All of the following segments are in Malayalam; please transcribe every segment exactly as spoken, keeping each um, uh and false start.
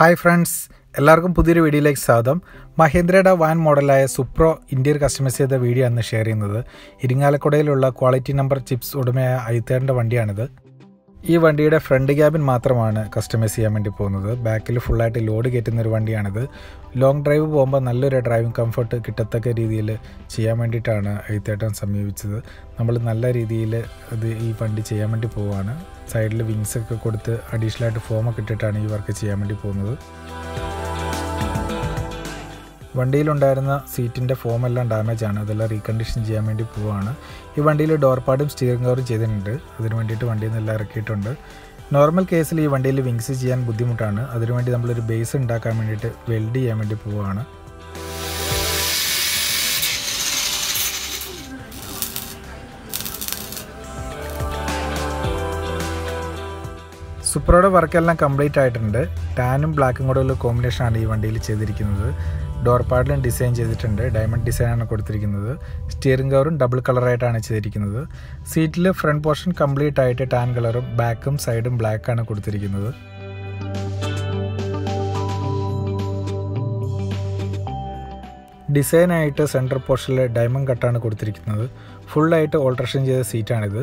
ഹായ് ഫ്രണ്ട്സ്, എല്ലാവർക്കും പുതിയൊരു വീഡിയോയിലേക്ക് സ്വാഗതം. മഹേന്ദ്രയുടെ വാൻ മോഡലായ സുപ്രോ ഇന്ത്യയിൽ കസ്റ്റമൈസ് ചെയ്ത വീഡിയോ ആണ് ഷെയർ ചെയ്യുന്നത്. ഇരിങ്ങാലക്കുടയിലുള്ള ക്വാളിറ്റി നമ്പർ ചിപ്സ് ഉടമയായ അയ്യത്തേട്ടൻ്റെ വണ്ടിയാണിത്. ഈ വണ്ടിയുടെ ഫ്രണ്ട് ക്യാബിൻ മാത്രമാണ് കസ്റ്റമൈസ് ചെയ്യാൻ വേണ്ടി പോകുന്നത്. ബാക്കിൽ ഫുള്ളായിട്ട് ലോഡ് കയറ്റുന്നൊരു വണ്ടിയാണിത്. ലോങ് ഡ്രൈവ് പോകുമ്പോൾ നല്ലൊരു ഡ്രൈവിംഗ് കംഫർട്ട് കിട്ടത്തക്ക രീതിയിൽ ചെയ്യാൻ വേണ്ടിയിട്ടാണ് അയ്യത്തേട്ടൻ സമീപിച്ചത്. നമ്മൾ നല്ല രീതിയിൽ ഇത് ഈ വണ്ടി ചെയ്യാൻ വേണ്ടി പോവുകയാണ്. സൈഡിൽ വിങ്സൊക്കെ കൊടുത്ത് അഡീഷണലായിട്ട് ഫോമൊക്കെ ഇട്ടിട്ടാണ് ഈ വർക്ക് ചെയ്യാൻ വേണ്ടി പോകുന്നത്. വണ്ടിയിലുണ്ടായിരുന്ന സീറ്റിൻ്റെ ഫോമെല്ലാം ഡാമേജ് ആണ്, അതെല്ലാം റീകണ്ടീഷൻ ചെയ്യാൻ വേണ്ടി പോവുകയാണ്. ഈ വണ്ടിയിൽ ഡോർപാഡും സ്റ്റിയറിംഗ് കവറും ചെയ്തിട്ടുണ്ട്. അതിന് വേണ്ടിയിട്ട് വണ്ടിയിൽ നിന്നെല്ലാം ഇറക്കിയിട്ടുണ്ട്. നോർമൽ കേസിൽ ഈ വണ്ടിയിൽ വിങ്സ് ചെയ്യാൻ ബുദ്ധിമുട്ടാണ്. അതിനുവേണ്ടി നമ്മളൊരു ബേസ് ഉണ്ടാക്കാൻ വേണ്ടിയിട്ട് വെൽഡ് ചെയ്യാൻ വേണ്ടി പോവുകയാണ്. സുപ്രോയുടെ വർക്കെല്ലാം കംപ്ലീറ്റ് ആയിട്ടുണ്ട്. ടാനും ബ്ലാക്കും കൂടെ ഉള്ള കോമ്പിനേഷനാണ് ഈ വണ്ടിയിൽ ചെയ്തിരിക്കുന്നത്. ഡോർ പാഡിലും ഡിസൈൻ ചെയ്തിട്ടുണ്ട്, ഡയമണ്ട് ഡിസൈനാണ് കൊടുത്തിരിക്കുന്നത്. സ്റ്റിയറിംഗ് കവറും ഡബിൾ കളറായിട്ടാണ് ചെയ്തിരിക്കുന്നത്. സീറ്റിൽ ഫ്രണ്ട് പോർഷൻ കംപ്ലീറ്റ് ആയിട്ട് ടാൻ കളറും ബാക്കും സൈഡും ബ്ലാക്കാണ് കൊടുത്തിരിക്കുന്നത്. ഡിസൈനായിട്ട് സെൻറ്റർ പോർഷനിൽ ഡയമണ്ട് കട്ടാണ് കൊടുത്തിരിക്കുന്നത്. ഫുള്ളായിട്ട് ഓൾട്രേഷൻ ചെയ്ത സീറ്റാണിത്.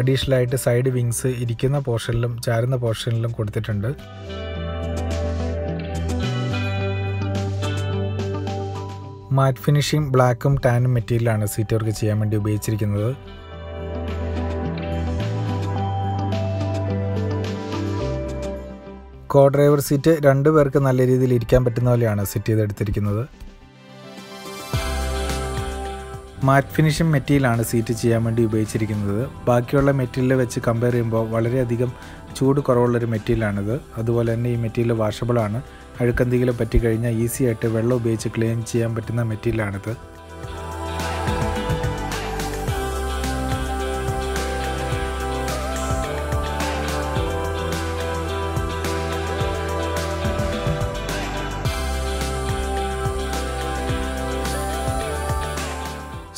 അഡീഷണലായിട്ട് സൈഡ് വിങ്സ് ഇരിക്കുന്ന പോർഷനിലും ചാരുന്ന പോർഷനിലും കൊടുത്തിട്ടുണ്ട്. മാറ്റ് ഫിനിഷിംഗ് ബ്ലാക്കും ടാനും മെറ്റീരിയലാണ് സീറ്റ് വർക്ക് ചെയ്യാൻ വേണ്ടി ഉപയോഗിച്ചിരിക്കുന്നത്. കോ ഡ്രൈവർ സീറ്റ് രണ്ടു പേർക്ക് നല്ല രീതിയിൽ ഇരിക്കാൻ പറ്റുന്ന പോലെയാണ് സെറ്റ് ചെയ്തെടുത്തിരിക്കുന്നത്. മാറ്റ് ഫിനിഷിംഗ് മെറ്റീരിയലാണ് സീറ്റ് ചെയ്യാൻ വേണ്ടി ഉപയോഗിച്ചിരിക്കുന്നത്. ബാക്കിയുള്ള മെറ്റീരിയൽ വെച്ച് കമ്പയർ ചെയ്യുമ്പോൾ വളരെയധികം ചൂട് കുറവുള്ളൊരു മെറ്റീരിയലാണിത്. അതുപോലെ തന്നെ ഈ മെറ്റീരിയൽ വാഷബിളാണ്. അഴുക്കെന്തെങ്കിലും പറ്റിക്കഴിഞ്ഞാൽ ഈസി ആയിട്ട് വെള്ളം ഉപയോഗിച്ച് ക്ലീൻ ചെയ്യാൻ പറ്റുന്ന മെറ്റീരിയലാണിത്.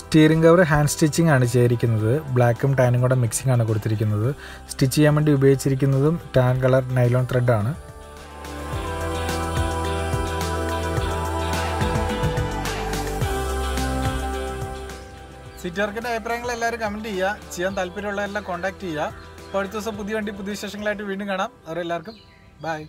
സ്റ്റീറിംഗ് കവർ ഹാൻഡ് സ്റ്റിച്ചിങ് ആണ് ചെയ്തിരിക്കുന്നത്. ബ്ലാക്കും ടാനും കൂടെ മിക്സിംഗ് ആണ് കൊടുത്തിരിക്കുന്നത്. സ്റ്റിച്ച് ചെയ്യാൻ വേണ്ടി ഉപയോഗിച്ചിരിക്കുന്നതും ടാൻ കളർ നൈലോൺ ത്രെഡാണ്. സിറ്റി വർക്കിൻ്റെ അഭിപ്രായങ്ങൾ എല്ലാവരും കമൻറ്റ് ചെയ്യുക. ചെയ്യാൻ താല്പര്യമുള്ളവരെല്ലാം കോൺടാക്ട് ചെയ്യുക. അപ്പോൾ അടുത്ത ദിവസം പുതിയ വണ്ടി പുതിയ വിശേഷങ്ങളായിട്ട് വീണ്ടും കാണാം. അവരെല്ലാവർക്കും ബൈ.